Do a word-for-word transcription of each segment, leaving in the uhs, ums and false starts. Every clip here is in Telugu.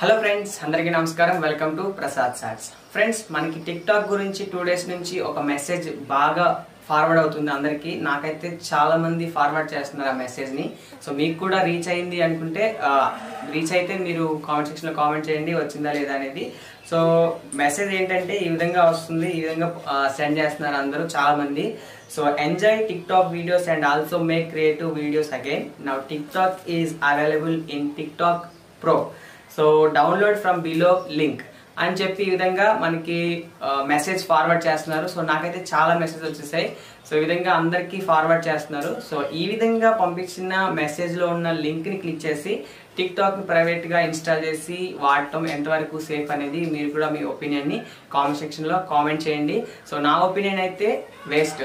హలో ఫ్రెండ్స్ అందరికీ నమస్కారం వెల్కమ్ టు ప్రసాద్ సాట్స్ ఫ్రెండ్స్ మనకి టిక్టాక్ గురించి టూ డేస్ నుంచి ఒక మెసేజ్ బాగా ఫార్వర్డ్ అవుతుంది అందరికీ నాకైతే చాలా మంది ఫార్వర్డ్ చేస్తున్నారు ఆ మెసేజ్ ని సో మీకు కూడా రీచ్ అయ్యింది అనుకుంటే రీచ్ అయితే మీరు కామెంట్ సెక్షన్ లో కామెంట్ చేయండి వచ్చిందా లేదా అనేది సో మెసేజ్ ఏంటంటే ఈ విధంగా వస్తుంది ఈ విధంగా సెండ్ చేస్తున్నారు అందరూ చాలా మంది so enjoy TikTok videos and also make creative videos again now TikTok is available in TikTok pro so download from below link అని చెప్పి ఈ విధంగా మనకి మెసేజ్ ఫార్వర్డ్ చేస్తున్నారు సో నాకైతే చాలా మెసేజ్ వచ్చేసాయి సో ఈ విధంగా అందరికీ ఫార్వర్డ్ చేస్తున్నారు సో ఈ విధంగా పంపించిన మెసేజ్లో ఉన్న లింక్ని క్లిక్ చేసి టిక్టాక్ని ప్రైవేట్గా ఇన్స్టాల్ చేసి వాడటం ఎంతవరకు సేఫ్ అనేది మీరు కూడా మీ ఒపీనియన్ని కామెంట్ సెక్షన్లో కామెంట్ చేయండి సో నా ఒపీనియన్ అయితే వేస్ట్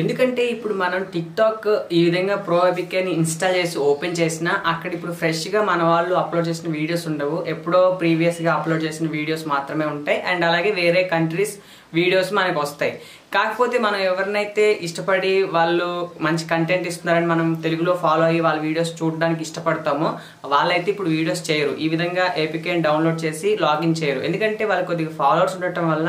ఎందుకంటే ఇప్పుడు మనం టిక్టాక్ ఈ విధంగా ప్రో ఎపిక్ అని ఇన్స్టాల్ చేసి ఓపెన్ చేసినా అక్కడ ఇప్పుడు ఫ్రెష్గా మన వాళ్ళు అప్లోడ్ చేసిన వీడియోస్ ఉండవు ఎప్పుడో ప్రీవియస్గా అప్లోడ్ చేసిన వీడియోస్ మాత్రమే ఉంటాయి అండ్ అలాగే వేరే కంట్రీస్ వీడియోస్ మనకు వస్తాయి కాకపోతే మనం ఎవరినైతే ఇష్టపడి వాళ్ళు మంచి కంటెంట్ ఇస్తున్నారని మనం తెలుగులో ఫాలో అయ్యి వాళ్ళ వీడియోస్ చూడడానికి ఇష్టపడతామో వాళ్ళైతే ఇప్పుడు వీడియోస్ చేయరు ఈ విధంగా ఏపీకేని డౌన్లోడ్ చేసి లాగిన్ చేయరు ఎందుకంటే వాళ్ళు కొద్దిగా ఫాలోవర్స్ ఉండటం వల్ల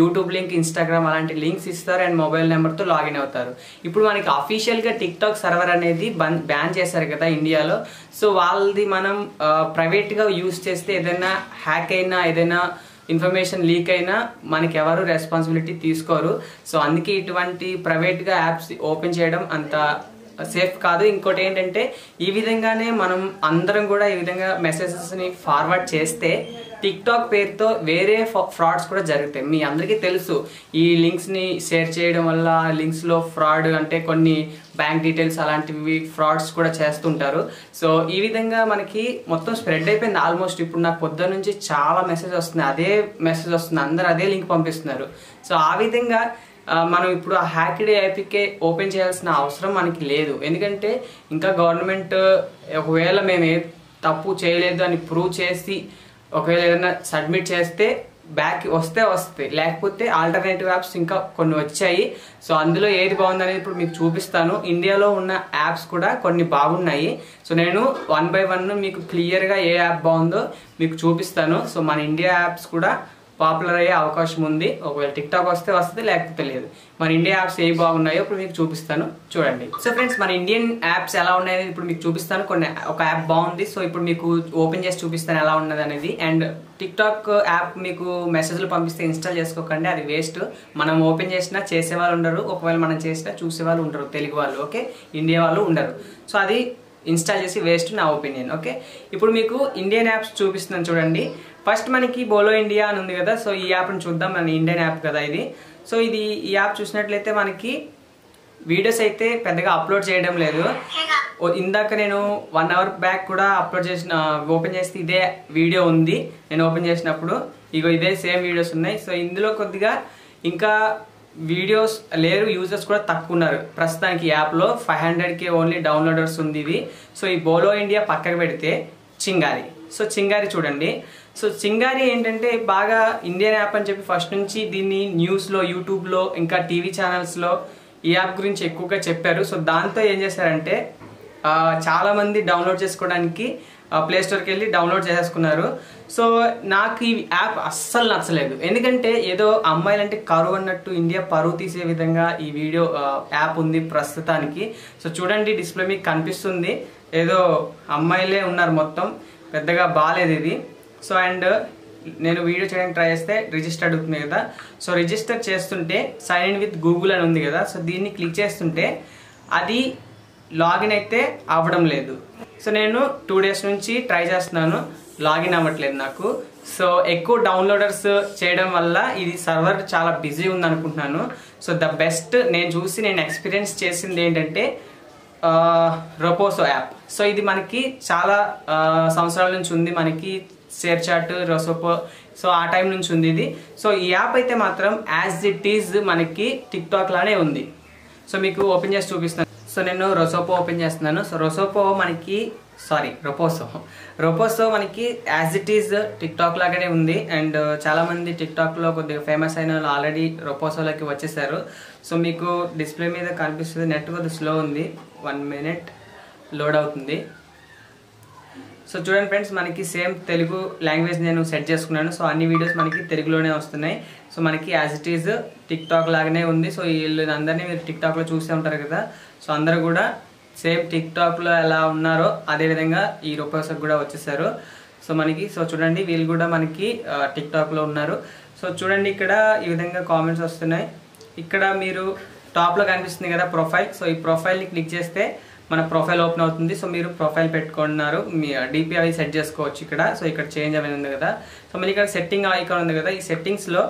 యూట్యూబ్ లింక్ ఇన్స్టాగ్రామ్ అలాంటి లింక్స్ ఇస్తారు అండ్ మొబైల్ నెంబర్తో లాగిన్ అవుతారు ఇప్పుడు మనకి అఫీషియల్గా టిక్టాక్ సర్వర్ అనేది బన్ బ్యాన్ చేశారు కదా ఇండియాలో సో వాళ్ళది మనం ప్రైవేట్గా యూజ్ చేస్తే ఏదైనా హ్యాక్ అయినా ఏదైనా ఇన్ఫర్మేషన్ లీక్ అయినా మనకి ఎవరు రెస్పాన్సిబిలిటీ తీసుకోరు సో అందుకే ఇటువంటి ప్రైవేట్గా యాప్స్ ఓపెన్ చేయడం అంత సేఫ్ కాదు ఇంకోటి ఏంటంటే ఈ విధంగానే మనం అందరం కూడా ఈ విధంగా మెసేజెస్ని ఫార్వర్డ్ చేస్తే టిక్టాక్ పేరుతో వేరే ఫ్రాడ్స్ కూడా జరుగుతాయి మీ అందరికీ తెలుసు ఈ లింక్స్ని షేర్ చేయడం వల్ల లింక్స్లో ఫ్రాడ్ అంటే కొన్ని బ్యాంక్ డీటెయిల్స్ అలాంటివి ఫ్రాడ్స్ కూడా చేస్తుంటారు సో ఈ విధంగా మనకి మొత్తం స్ప్రెడ్ అయిపోయింది ఆల్మోస్ట్ ఇప్పుడు నాకు పొద్దున్న నుంచి చాలా మెసేజ్ వస్తుంది అదే మెసేజ్ వస్తుంది అందరూ అదే లింక్ పంపిస్తున్నారు సో ఆ విధంగా మనం ఇప్పుడు ఆ హ్యాక్డ్ ఏపీకే ఓపెన్ చేయాల్సిన అవసరం మనకి లేదు ఎందుకంటే ఇంకా గవర్నమెంట్ ఒకవేళ మేము ఏ తప్పు చేయలేదు అని ప్రూవ్ చేసి ఒకవేళ ఏదైనా సబ్మిట్ చేస్తే బ్యాక్ వస్తే వస్తాయి లేకపోతే ఆల్టర్నేటివ్ యాప్స్ ఇంకా కొన్ని వచ్చాయి సో అందులో ఏది బాగుందనేది ఇప్పుడు మీకు చూపిస్తాను ఇండియాలో ఉన్న యాప్స్ కూడా కొన్ని బాగున్నాయి సో నేను వన్ బై వన్ మీకు క్లియర్గా ఏ యాప్ బాగుందో మీకు చూపిస్తాను సో మన ఇండియా యాప్స్ కూడా పాపులర్ అయ్యే అవకాశం ఉంది ఒకవేళ టిక్టాక్ వస్తే వస్తుంది లేకపోతే లేదు మన ఇండియా యాప్స్ ఏవి బాగున్నాయో ఇప్పుడు మీకు చూపిస్తాను చూడండి సో ఫ్రెండ్స్ మన ఇండియన్ యాప్స్ ఎలా ఉన్నాయో ఇప్పుడు మీకు చూపిస్తాను కొన్ని ఒక యాప్ బాగుంది సో ఇప్పుడు మీకు ఓపెన్ చేసి చూపిస్తాను ఎలా ఉన్నది అనేది అండ్ టిక్టాక్ యాప్ మీకు మెసేజ్లు పంపిస్తే ఇన్స్టాల్ చేసుకోకండి అది వేస్ట్ మనం ఓపెన్ చేసినా చేసేవాళ్ళు ఉండరు ఒకవేళ మనం చేసినా చూసేవాళ్ళు ఉండరు తెలుగు వాళ్ళు ఓకే ఇండియా వాళ్ళు ఉండరు సో అది ఇన్స్టాల్ చేసి వేస్ట్ నా ఒపీనియన్ ఓకే ఇప్పుడు మీకు ఇండియన్ యాప్స్ చూపిస్తున్నాను చూడండి ఫస్ట్ మనకి బోలో ఇండియా అని ఉంది కదా సో ఈ యాప్ని చూద్దాం మన ఇండియన్ యాప్ కదా ఇది సో ఇది ఈ యాప్ చూసినట్లయితే మనకి వీడియోస్ అయితే పెద్దగా అప్లోడ్ చేయడం లేదు ఇందాక నేను వన్ అవర్ బ్యాక్ కూడా అప్లోడ్ చేసిన ఓపెన్ చేస్తే ఇదే వీడియో ఉంది నేను ఓపెన్ చేసినప్పుడు ఇగో ఇదే సేమ్ వీడియోస్ ఉన్నాయి సో ఇందులో కొద్దిగా ఇంకా వీడియోస్ లేరు యూజర్స్ కూడా తక్కువ ఉన్నారు ప్రస్తుతానికి యాప్లో ఫైవ్ హండ్రెడ్కి ఓన్లీ డౌన్లోడర్స్ ఉంది ఇది సో ఈ బోలో ఇండియా పక్కన పెడితే చింగారి సో చింగారి చూడండి సో చింగారి ఏంటంటే బాగా ఇండియన్ యాప్ అని చెప్పి ఫస్ట్ నుంచి దీన్ని న్యూస్లో యూట్యూబ్లో ఇంకా టీవీ ఛానల్స్లో ఈ యాప్ గురించి ఎక్కువగా చెప్పారు సో దాంతో ఏం చేశారంటే చాలామంది డౌన్లోడ్ చేసుకోవడానికి ప్లే స్టోర్కి వెళ్ళి డౌన్లోడ్ చేసేసుకున్నారు సో నాకు ఈ యాప్ అస్సలు నచ్చలేదు ఎందుకంటే ఏదో అమ్మాయిలంటే కరువు అన్నట్టు ఇండియా పరువు తీసే విధంగా ఈ వీడియో యాప్ ఉంది ప్రస్తుతానికి సో చూడండి డిస్ప్లే మీకు కనిపిస్తుంది ఏదో అమ్మాయిలే ఉన్నారు మొత్తం పెద్దగా బాగాలేదు ఇది సో అండ్ నేను వీడియో చేయడానికి ట్రై చేస్తే రిజిస్టర్ అడుగుతుంది కదా సో రిజిస్టర్ చేస్తుంటే సైన్ ఇన్ విత్ గూగుల్ అని ఉంది కదా సో దీన్ని క్లిక్ చేస్తుంటే అది లాగిన్ అయితే అవ్వడం లేదు సో నేను టూ డేస్ నుంచి ట్రై చేస్తున్నాను లాగిన్ అవ్వట్లేదు నాకు సో ఎక్కువ డౌన్లోడర్స్ చేయడం వల్ల ఇది సర్వర్ చాలా బిజీ ఉంది అనుకుంటున్నాను సో ద బెస్ట్ నేను చూసి నేను ఎక్స్పీరియన్స్ చేసింది ఏంటంటే రోసోపో యాప్ సో ఇది మనకి చాలా సంవత్సరాల నుంచి ఉంది మనకి షేర్ చాట్ రోసోపో సో ఆ టైం నుంచి ఉంది ఇది సో ఈ యాప్ అయితే మాత్రం యాజ్ ఇట్ ఈజ్ మనకి టిక్టాక్ లానే ఉంది సో మీకు ఓపెన్ చేసి చూపిస్తాను సో నేను రోసోపో ఓపెన్ చేస్తున్నాను సో రోసోపో మనకి సారీ రోసోపో రోసోపో మనకి యాజ్ ఇట్ ఈజ్ టిక్టాక్ లాగానే ఉంది అండ్ చాలామంది టిక్టాక్లో కొద్దిగా ఫేమస్ అయిన వాళ్ళు ఆల్రెడీ రోసోపోలోకి వచ్చేసారు సో మీకు డిస్ప్లే మీద కనిపిస్తుంది నెట్ కొద్దిగా స్లో ఉంది వన్ మినిట్ లోడ్ అవుతుంది सो चूँ फ्रेंड्स मन की सेम तेलुगु लांग्वेज नैन सैटना सो अन्नी वीडियोस मन की तेलुगुलोने वस्तुन्नाई सो मन की ऐज़ इट इज़ टिक्टाक लागाने उंदी सो वीళ్ళందరినీ टिक्टाक चूसे उंटारु कदा सो अंदरू कूडा सेम टिक्टाक लो एला उन्नारो अदे विधंगा ई रूपसक कूडा वच्चेसारु सो मन की सो चूडंडी वीళ్ళు कूडा मन की टिक्टाक लो उन्नारु सो चूडंडी इक्कड ई विधंगा कामेंट्स वस्तुन्नाई इक्कड मीरु टाप लो कनिपिस्तुंदी कदा प्रोफैल सो ई प्रोफैल नि क्लिक चेस्ते मन प्रोफैल ओपन अवुतुंदी सो मीरु प्रोफैल पेट्टुकुन्नारु मी डीपीआई सेट चेसुकोवच्चु इक्कड सो इक्कड चेंज अवेन उंदी कदा सो मन इक्कड सेट्टिंग ऐकान उंदी कदा ई सेट्टिंग्स लो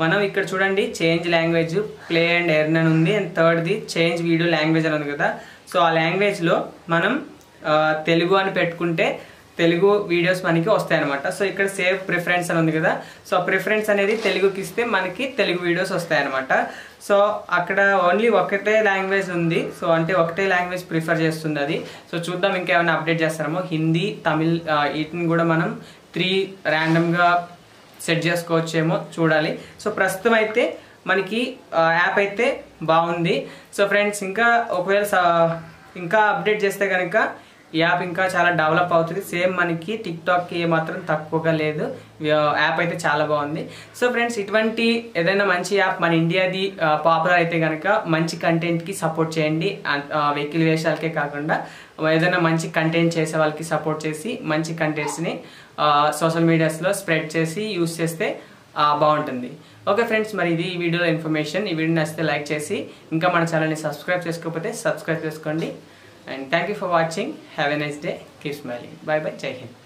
మనం ఇక్కడ చూడండి change language play and earn అని ఉంది and third the change video language అని ఉంది కదా సో ఆ లాంగ్వేజ్ లో మనం తెలుగు అని పెట్టుకుంటే తెలుగు వీడియోస్ మనకి వస్తాయి అన్నమాట సో ఇక్కడ సేవ్ ప్రిఫరెన్స్ అని ఉంది కదా సో ప్రిఫరెన్స్ అనేది తెలుగుకి ఇస్తే మనకి తెలుగు వీడియోస్ వస్తాయి అన్నమాట సో అక్కడ ఓన్లీ ఒకటే లాంగ్వేజ్ ఉంది సో అంటే ఒకటే లాంగ్వేజ్ ప్రిఫర్ చేస్తుంది అది సో చూద్దాం ఇంకా ఏమైనా అప్డేట్ చేస్తారేమో హిందీ తమిళ్ వీటిని కూడా మనం త్రీ రాండమ్ గా సెట్ చేసుకోవచ్చేమో చూడాలి సో ప్రస్తుతం అయితే మనకి యాప్ అయితే బాగుంది సో ఫ్రెండ్స్ ఇంకా ఒకవేళ ఇంకా అప్డేట్ చేస్తే గనుక ఈ యాప్ ఇంకా చాలా డెవలప్ అవుతుంది సేమ్ మనకి టిక్టాక్ కి మాత్రం తక్కువగా లేదు యాప్ అయితే చాలా బాగుంది సో ఫ్రెండ్స్ ఇటువంటి ఏదైనా మంచి యాప్ మన ఇండియాది పాపులర్ అయితే గనుక మంచి కంటెంట్ కి సపోర్ట్ చేయండి వెహికల్ వేషాలకే కాకుండా ఏదైనా మంచి కంటెంట్ చేసే వాళ్ళకి సపోర్ట్ చేసి మంచి కంటెంట్స్ ని సోషల్ మీడియాస్ లో స్ప్రెడ్ చేసి యూస్ చేస్తే బాగుంటుంది ఓకే ఫ్రెండ్స్ మరి ఇది ఈ వీడియోలో ఇన్ఫర్మేషన్ ఈ వీడియో నచ్చితే లైక్ చేసి ఇంకా మన ఛానల్ ని సబ్స్క్రైబ్ చేసుకోకపోతే సబ్స్క్రైబ్ చేసుకోండి And thank you for watching. Have a nice day. Keep smiling. Bye bye. Jai Hind.